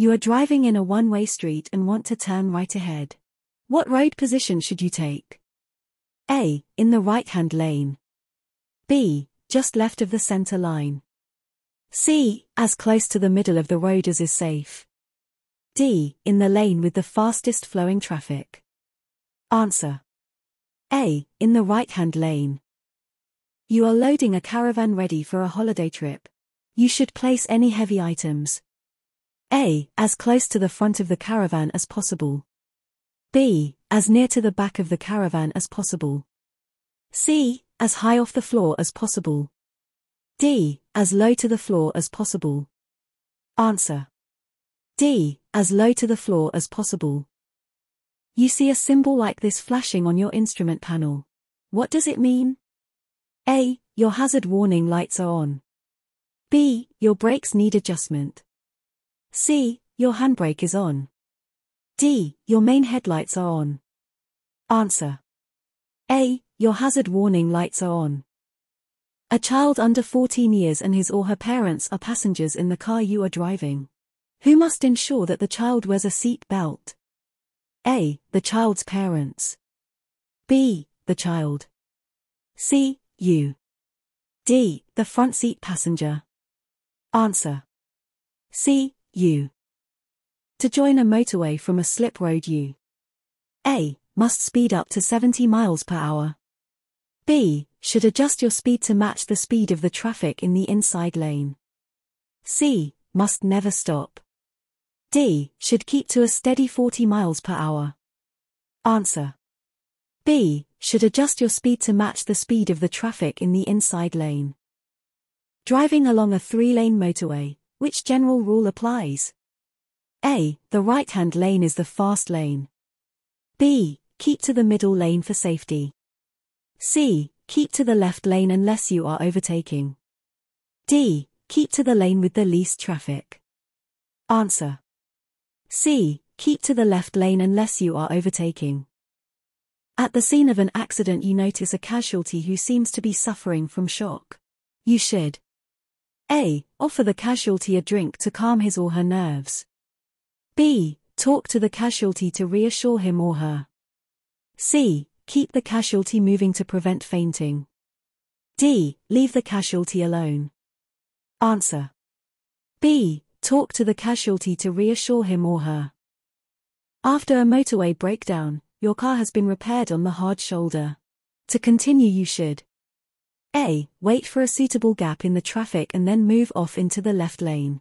You are driving in a one-way street and want to turn right ahead. What road position should you take? A. In the right-hand lane. B. Just left of the center line. C. As close to the middle of the road as is safe. D. In the lane with the fastest flowing traffic. Answer. A. In the right-hand lane. You are loading a caravan ready for a holiday trip. You should place any heavy items. A. As close to the front of the caravan as possible. B. As near to the back of the caravan as possible. C. As high off the floor as possible. D. As low to the floor as possible. Answer. D. As low to the floor as possible. You see a symbol like this flashing on your instrument panel. What does it mean? A. Your hazard warning lights are on. B. Your brakes need adjustment. C. Your handbrake is on. D. Your main headlights are on. Answer. A. Your hazard warning lights are on. A child under 14 years and his or her parents are passengers in the car you are driving. Who must ensure that the child wears a seat belt? A. The child's parents. B. The child. C. You. D. The front seat passenger. Answer. C. You. To join a motorway from a slip road, you A. Must speed up to 70 miles per hour. B. Should adjust your speed to match the speed of the traffic in the inside lane. C. Must never stop. D. Should keep to a steady 40 miles per hour. Answer. B. Should adjust your speed to match the speed of the traffic in the inside lane. Driving along a three-lane motorway, which general rule applies? A. The right-hand lane is the fast lane. B. Keep to the middle lane for safety. C. Keep to the left lane unless you are overtaking. D. Keep to the lane with the least traffic. Answer. C. Keep to the left lane unless you are overtaking. At the scene of an accident, you notice a casualty who seems to be suffering from shock. You should A. Offer the casualty a drink to calm his or her nerves. B. Talk to the casualty to reassure him or her. C. Keep the casualty moving to prevent fainting. D. Leave the casualty alone. Answer. B. Talk to the casualty to reassure him or her. After a motorway breakdown, your car has been repaired on the hard shoulder. To continue, you should A. Wait for a suitable gap in the traffic and then move off into the left lane.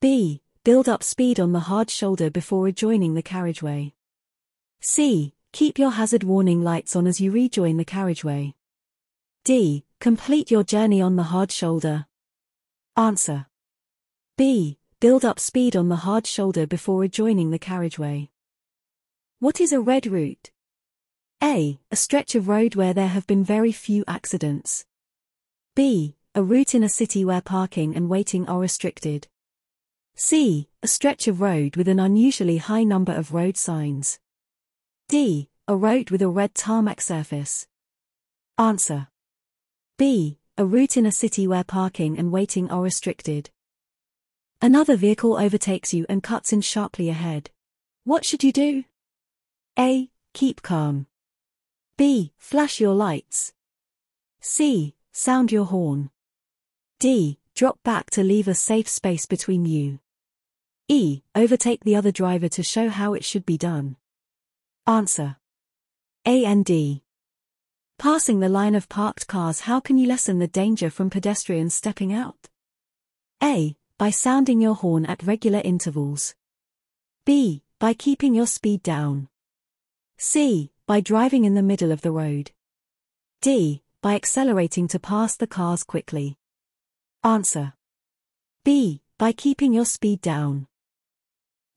B. Build up speed on the hard shoulder before rejoining the carriageway. C. Keep your hazard warning lights on as you rejoin the carriageway. D. Complete your journey on the hard shoulder. Answer. B. Build up speed on the hard shoulder before rejoining the carriageway. What is a red route? A. A stretch of road where there have been very few accidents. B. A route in a city where parking and waiting are restricted. C. A stretch of road with an unusually high number of road signs. D. A road with a red tarmac surface. Answer. B. A route in a city where parking and waiting are restricted. Another vehicle overtakes you and cuts in sharply ahead. What should you do? A. Keep calm. B. Flash your lights. C. Sound your horn. D. Drop back to leave a safe space between you. E. Overtake the other driver to show how it should be done. Answer. A and D. Passing the line of parked cars, how can you lessen the danger from pedestrians stepping out? A. By sounding your horn at regular intervals. B. By keeping your speed down. C. By driving in the middle of the road. D. By accelerating to pass the cars quickly. Answer. B. By keeping your speed down.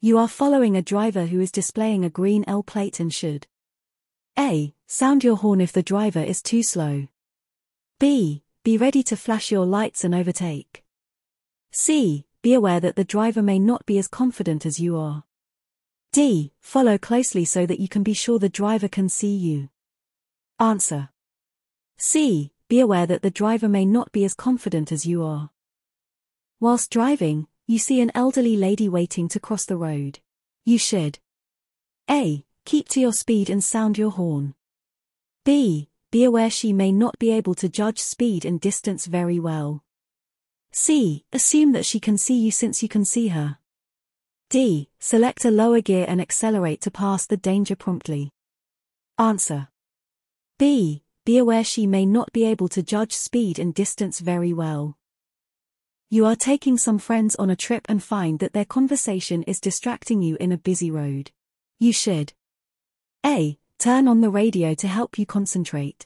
You are following a driver who is displaying a green L plate and should A. Sound your horn if the driver is too slow. B. Be ready to flash your lights and overtake. C. Be aware that the driver may not be as confident as you are. D. Follow closely so that you can be sure the driver can see you. Answer. C. Be aware that the driver may not be as confident as you are. Whilst driving, You see an elderly lady waiting to cross the road. You should A. Keep to your speed and sound your horn. B. Be aware she may not be able to judge speed and distance very well. C. Assume that she can see you since you can see her. D. Select a lower gear and accelerate to pass the danger promptly. Answer. B. Be aware she may not be able to judge speed and distance very well. You are taking some friends on a trip and find that their conversation is distracting you in a busy road. You should A. Turn on the radio to help you concentrate.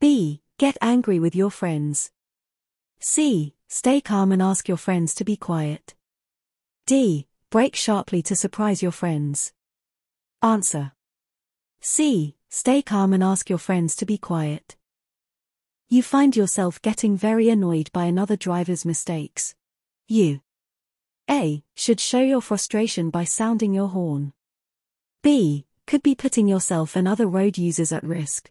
B. Get angry with your friends. C. Stay calm and ask your friends to be quiet. D. Brake sharply to surprise your friends. Answer. C. Stay calm and ask your friends to be quiet. You find yourself getting very annoyed by another driver's mistakes. You A. Should show your frustration by sounding your horn. B. Could be putting yourself and other road users at risk.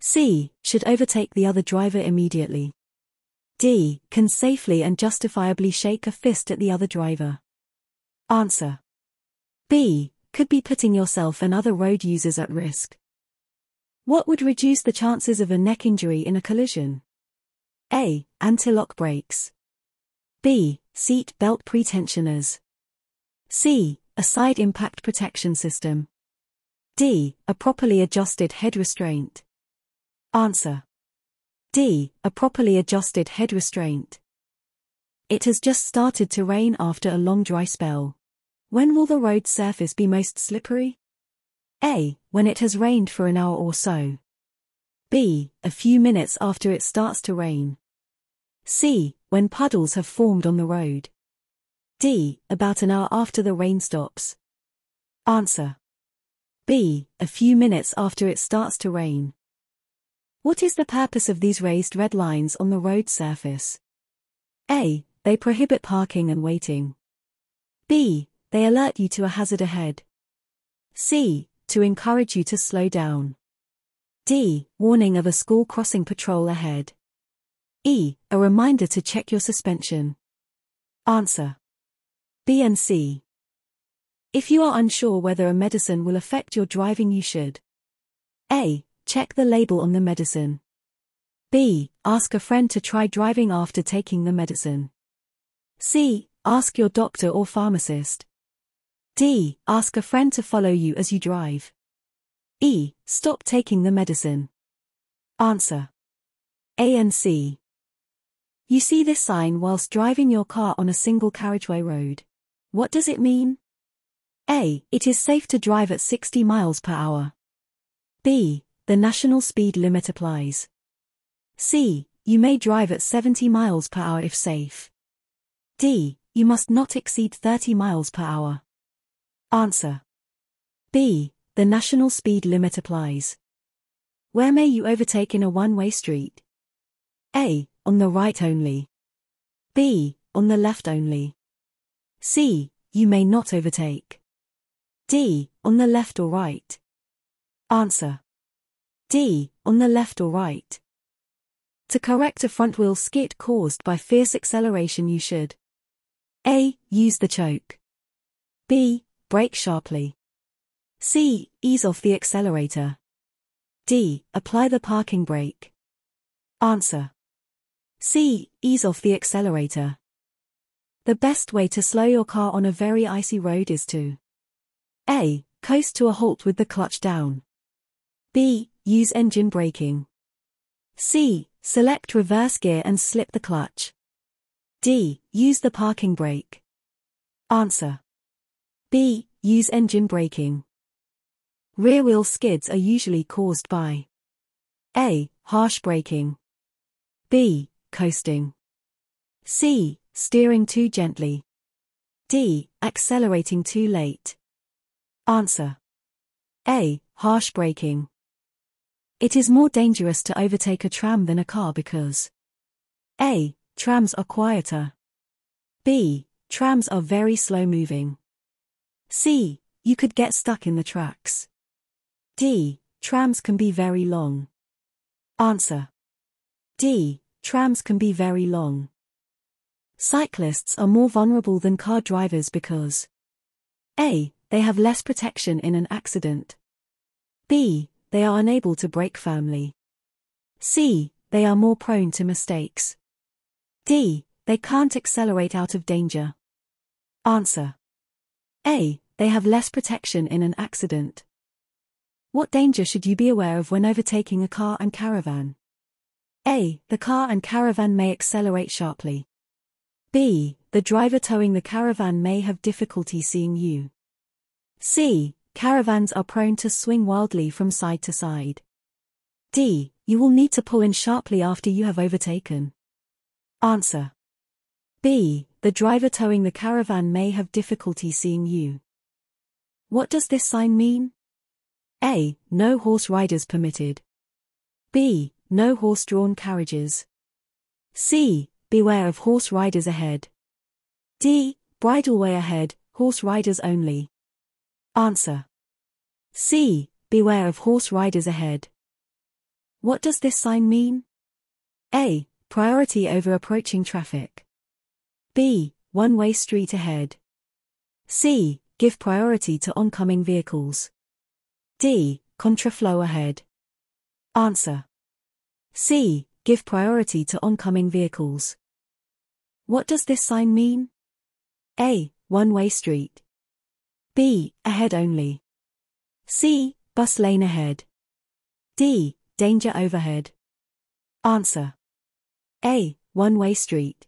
C. Should overtake the other driver immediately. D. Can safely and justifiably shake a fist at the other driver. Answer. B. Could be putting yourself and other road users at risk. What would reduce the chances of a neck injury in a collision? A. Anti-lock brakes. B. Seat belt pretensioners. C. A side impact protection system. D. A properly adjusted head restraint. Answer. D. A properly adjusted head restraint. It has just started to rain after a long dry spell. When will the road surface be most slippery? A. When it has rained for an hour or so. B. A few minutes after it starts to rain. C. When puddles have formed on the road. D. About an hour after the rain stops. Answer. B. A few minutes after it starts to rain. What is the purpose of these raised red lines on the road surface? A. They prohibit parking and waiting. B. They alert you to a hazard ahead. C. To encourage you to slow down. D. Warning of a school crossing patrol ahead. E. A reminder to check your suspension. Answer. B and C. If you are unsure whether a medicine will affect your driving, you should A. Check the label on the medicine. B. Ask a friend to try driving after taking the medicine. C. Ask your doctor or pharmacist. D. Ask a friend to follow you as you drive. E. Stop taking the medicine. Answer. A and C. You see this sign whilst driving your car on a single carriageway road. What does it mean? A. It is safe to drive at 60 miles per hour. B. The national speed limit applies. C. You may drive at 70 miles per hour if safe. D. You must not exceed 30 miles per hour. Answer. B. The national speed limit applies. Where may you overtake in a one-way street? A. On the right only. B. On the left only. C. You may not overtake. D. On the left or right. Answer. D. On the left or right. To correct a front-wheel skid caused by fierce acceleration, you should A. Use the choke. B. Brake sharply. C. Ease off the accelerator. D. Apply the parking brake. Answer. C. Ease off the accelerator. The best way to slow your car on a very icy road is to A. Coast to a halt with the clutch down. B. Use engine braking. C. Select reverse gear and slip the clutch. D. Use the parking brake. Answer. B. Use engine braking. Rear-wheel skids are usually caused by A. Harsh braking. B. Coasting. C. Steering too gently. D. Accelerating too late. Answer. A. Harsh braking. It is more dangerous to overtake a tram than a car because A. Trams are quieter. B. Trams are very slow-moving. C. You could get stuck in the tracks. D. Trams can be very long. Answer. D. Trams can be very long. Cyclists are more vulnerable than car drivers because A. They have less protection in an accident. B. They are unable to brake firmly. C. They are more prone to mistakes. D. They can't accelerate out of danger. Answer. A. They have less protection in an accident. What danger should you be aware of when overtaking a car and caravan? A. The car and caravan may accelerate sharply. B. The driver towing the caravan may have difficulty seeing you. C. Caravans are prone to swing wildly from side to side. D. You will need to pull in sharply after you have overtaken. Answer. B. The driver towing the caravan may have difficulty seeing you. What does this sign mean? A. No horse riders permitted. B. No horse-drawn carriages. C. Beware of horse riders ahead. D. Bridleway ahead, horse riders only. Answer. C. Beware of horse riders ahead. What does this sign mean? A. Priority over approaching traffic. B. One-way street ahead. C. Give priority to oncoming vehicles. D. Contraflow ahead. Answer. C. Give priority to oncoming vehicles. What does this sign mean? A. One-way street. B. Ahead only. C. Bus lane ahead. D. Danger overhead. Answer. A. One-way street.